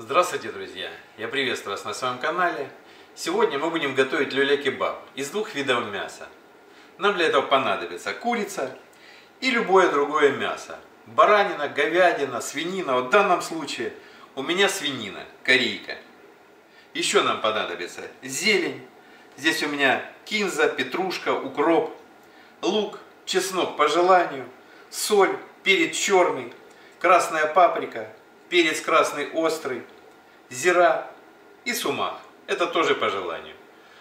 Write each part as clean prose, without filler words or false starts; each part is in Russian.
Здравствуйте, друзья! Я приветствую вас на своем канале. Сегодня мы будем готовить люля-кебаб из двух видов мяса. Нам для этого понадобится курица и любое другое мясо. Баранина, говядина, свинина. В данном случае у меня свинина, корейка. Еще нам понадобится зелень. Здесь у меня кинза, петрушка, укроп, лук, чеснок по желанию, соль, перец черный, красная паприка, перец красный острый, зира и сумах. Это тоже по желанию.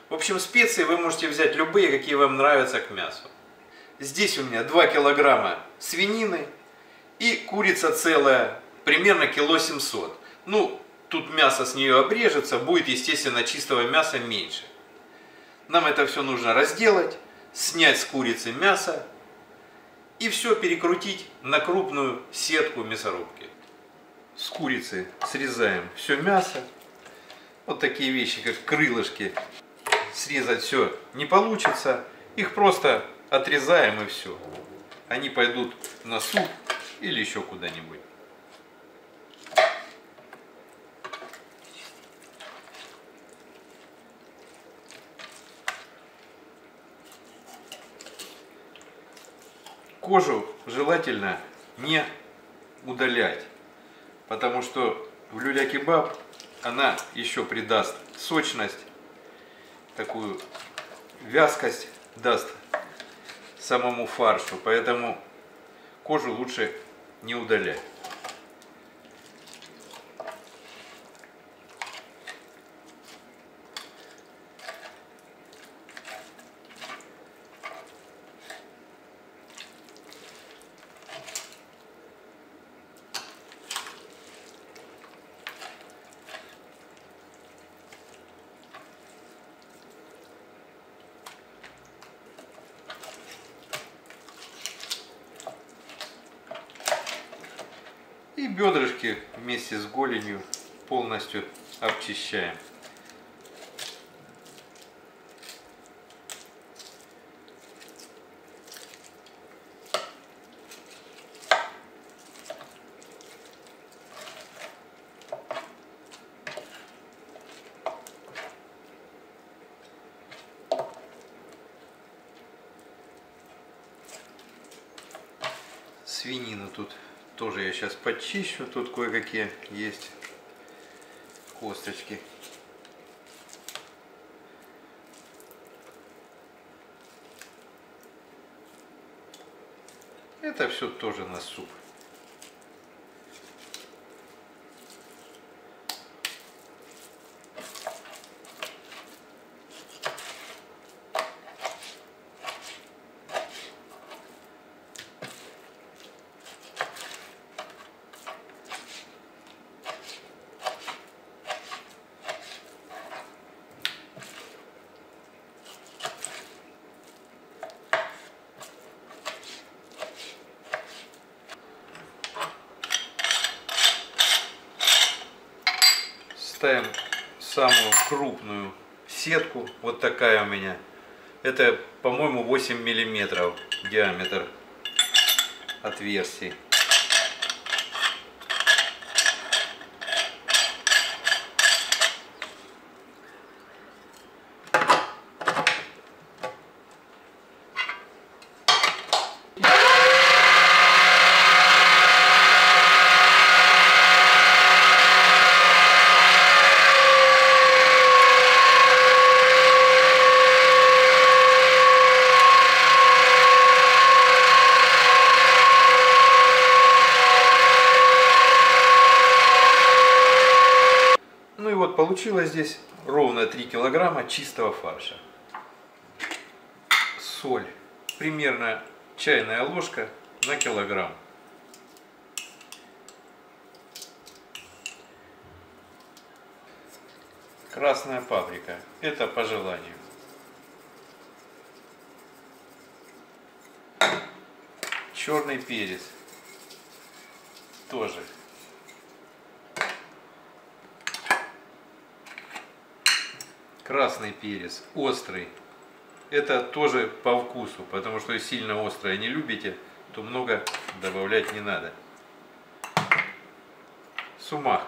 В общем, специи вы можете взять любые, какие вам нравятся к мясу. Здесь у меня 2 килограмма свинины и курица целая, примерно кило 700. Ну, тут мясо с нее обрежется, будет, естественно, чистого мяса меньше. Нам это все нужно разделать, снять с курицы мясо и все перекрутить на крупную сетку мясорубки. С курицы срезаем все мясо. Вот такие вещи, как крылышки, срезать все не получится. Их просто отрезаем и все. Они пойдут на суп или еще куда-нибудь. Кожу желательно не удалять, потому что в люля-кебаб она еще придаст сочность, такую вязкость даст самому фаршу, поэтому кожу лучше не удалять. И бедрышки вместе с голенью полностью обчищаем. Свинину тут тоже я сейчас подчищу, тут кое-какие есть косточки. Это все тоже на суп. Ставим самую крупную сетку, вот такая у меня, это, по-моему, 8 миллиметров диаметр отверстий. Получилось здесь ровно 3 килограмма чистого фарша. Соль. Примерно чайная ложка на килограмм. Красная паприка. Это по желанию. Черный перец. Тоже. Красный перец, острый, это тоже по вкусу, потому что если сильно острое не любите, то много добавлять не надо. Сумах,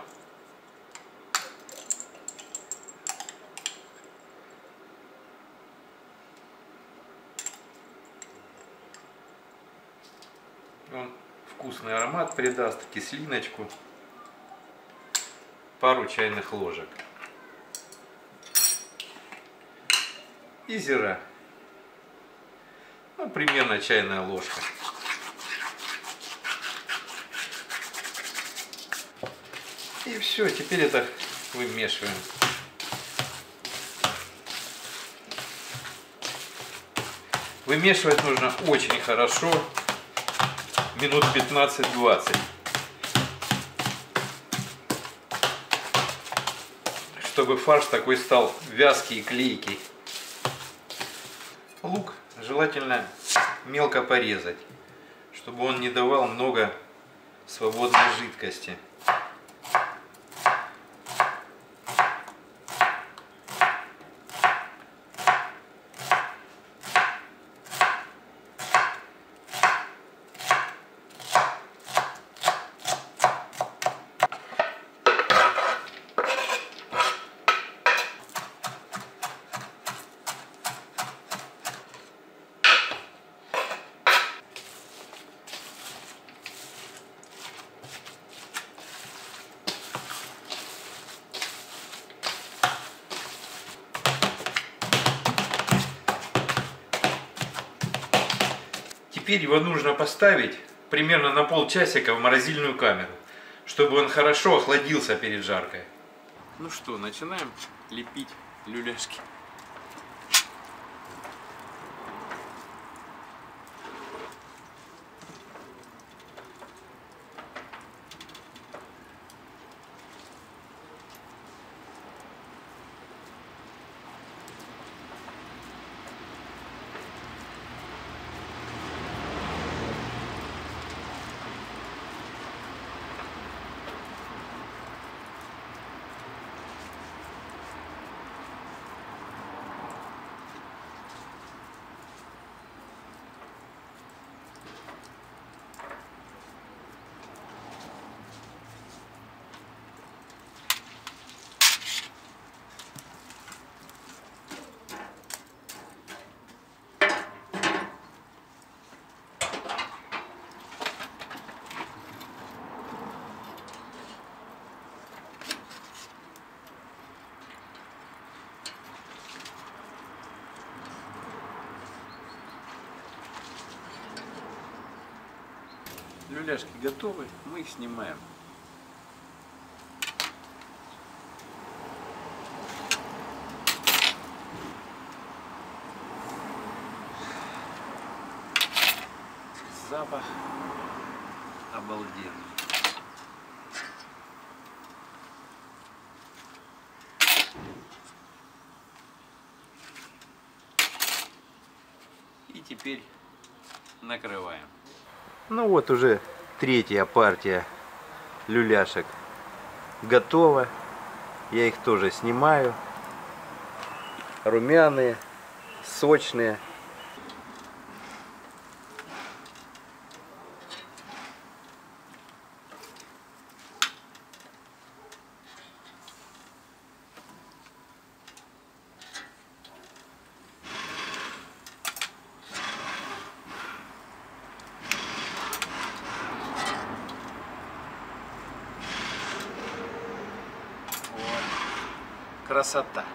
вкусный аромат придаст, кислиночку, пару чайных ложек. И зира. Ну, примерно чайная ложка. И все, теперь это вымешиваем. Вымешивать нужно очень хорошо, минут 15-20, чтобы фарш такой стал вязкий и клейкий. Лук желательно мелко порезать, чтобы он не давал много свободной жидкости. Теперь его нужно поставить примерно на полчасика в морозильную камеру, чтобы он хорошо охладился перед жаркой. Ну что, начинаем лепить люляшки. Люляшки готовы, мы их снимаем. Запах обалденный. И теперь накрываем. Ну вот уже третья партия люляшек готова. Я их тоже снимаю. Румяные, сочные. Красота!